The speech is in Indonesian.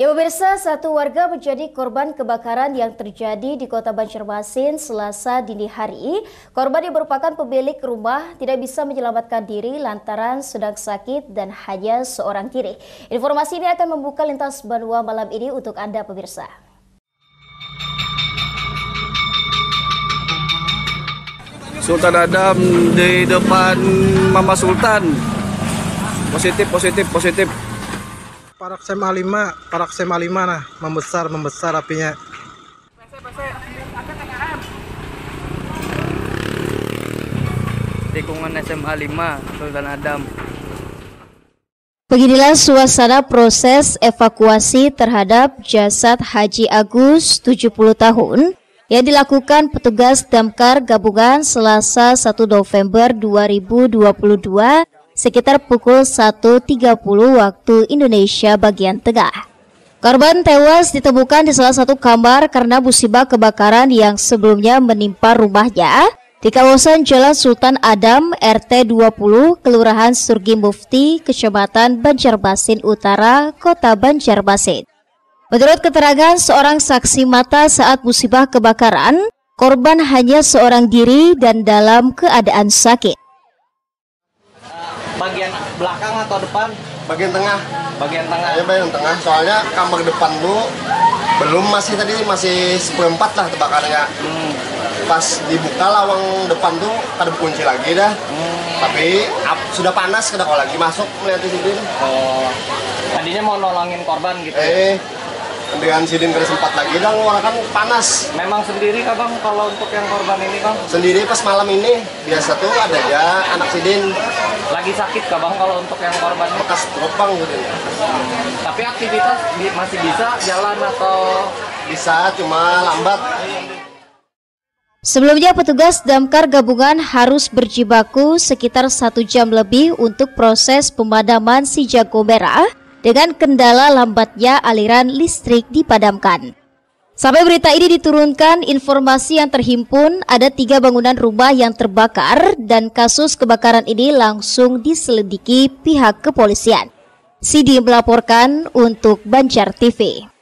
Ya pemirsa, satu warga menjadi korban kebakaran yang terjadi di Kota Banjarmasin Selasa dini hari. Korban yang merupakan pemilik rumah tidak bisa menyelamatkan diri lantaran sedang sakit dan hanya seorang diri. Informasi ini akan membuka lintas Banua malam ini untuk Anda pemirsa. Sultan Adam di depan Mama Sultan. Positif. Paraksem A5, nah, membesar apinya. Tikungan SMA 5, Sultan Adam. Beginilah suasana proses evakuasi terhadap jasad Haji Agus, 70 tahun, yang dilakukan petugas Damkar gabungan Selasa 1 November 2022, sekitar pukul 1.30 waktu Indonesia bagian Tengah. Korban tewas ditemukan di salah satu kamar karena musibah kebakaran yang sebelumnya menimpa rumahnya di kawasan Jalan Sultan Adam, RT 20, Kelurahan Surgi Mufti, Kecamatan Banjarmasin Utara, Kota Banjarmasin. Menurut keterangan seorang saksi mata saat musibah kebakaran, korban hanya seorang diri dan dalam keadaan sakit. Bagian belakang atau depan? Bagian tengah. Ya, bagian tengah. Soalnya kamar depan dulu belum, masih seperempat lah tebakannya. Pas dibuka lawang depan tuh kada kunci lagi dah. Tapi sudah panas, kada kau lagi masuk melihat sidin. Oh. Tadinya mau nolongin korban gitu. Dengan sidin kada sempat lagi dah, orang kan panas. Memang sendiri kah Bang kalau untuk yang korban ini Bang? Sendiri pas malam ini. Biasa tuh ada ya anak sidin. Lagi sakit kah Bang kalau untuk yang korban? Bekas teropang gitu. Tapi aktivitas masih bisa jalan atau? Bisa, cuma lambat. Sebelumnya petugas Damkar gabungan harus berjibaku sekitar 1 jam lebih untuk proses pemadaman si jago merah dengan kendala lambatnya aliran listrik dipadamkan. Sampai berita ini diturunkan, informasi yang terhimpun ada 3 bangunan rumah yang terbakar dan kasus kebakaran ini langsung diselidiki pihak kepolisian. Sidi melaporkan untuk Banjar TV.